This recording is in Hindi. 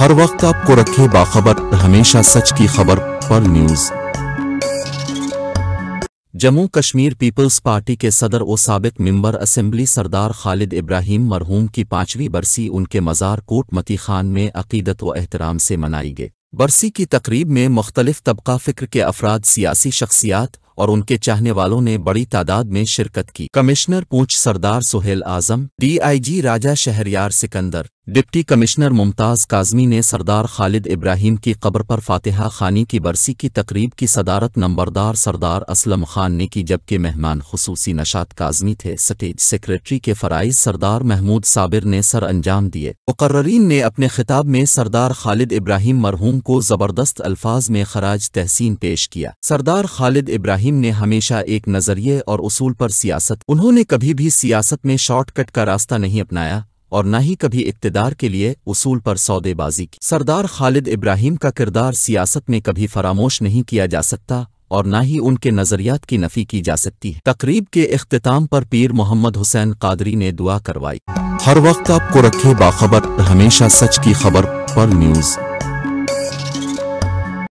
हर वक्त आपको रखे बाखबर, हमेशा सच की खबर पर news. Jammu Kashmir peoples party के सदर और साबिक मेंबर असेंबली सरदार खालिद इब्राहिम मरहूम की 5वीं बरसी उनके मज़ार कोट मती खान में अक़ीदत व एहतराम से मनाई गई। बरसी की तकरीब में मुख्तलिफ तबका फ़िक्र के अफराद, सियासी शख्सियात और उनके चाहने वालों ने बड़ी तादाद में शिरकत की। Commissioner Poonch Sardar Suhail Azam, DIG Raja Shahryar Sikandar, deputy commissioner Mumtaz Kazmi ने सरदार खालिद इब्राहिम की कब्र पर फातिहा खानी की। बरसी की तकरीब की सदारत नंबरदार सरदार असलम खान ने की, जबकि मेहमान खुसूसी निशात काज़मी थे। स्टेज सेक्रेटरी के फ़राइज़ सरदार महमूद साबिर ने सर अंजाम दिए। मुकर्रिरीन ने अपने खिताब में सरदार खालिद इब्राहिम मरहूम को ज़बरदस्त अल्फाज में ख़राज तहसीन पेश किया। सरदार खालिद इब्राहिम ने हमेशा एक नज़रिए और उसूल पर उन्होंने कभी भी सियासत में शॉर्टकट का रास्ता नहीं अपनाया और न ही कभी इक्तिदार के लिए उसूल पर सौदेबाजी की। सरदार खालिद इब्राहिम का किरदार सियासत में कभी फरामोश नहीं किया जा सकता और न ही उनके नज़रियात की नफ़ी की जा सकती है। तकरीब के इख्तिताम पर पीर मोहम्मद हुसैन कादरी ने दुआ करवाई। हर वक्त आपको रखे बाखबर, हमेशा सच की खबर पर न्यूज।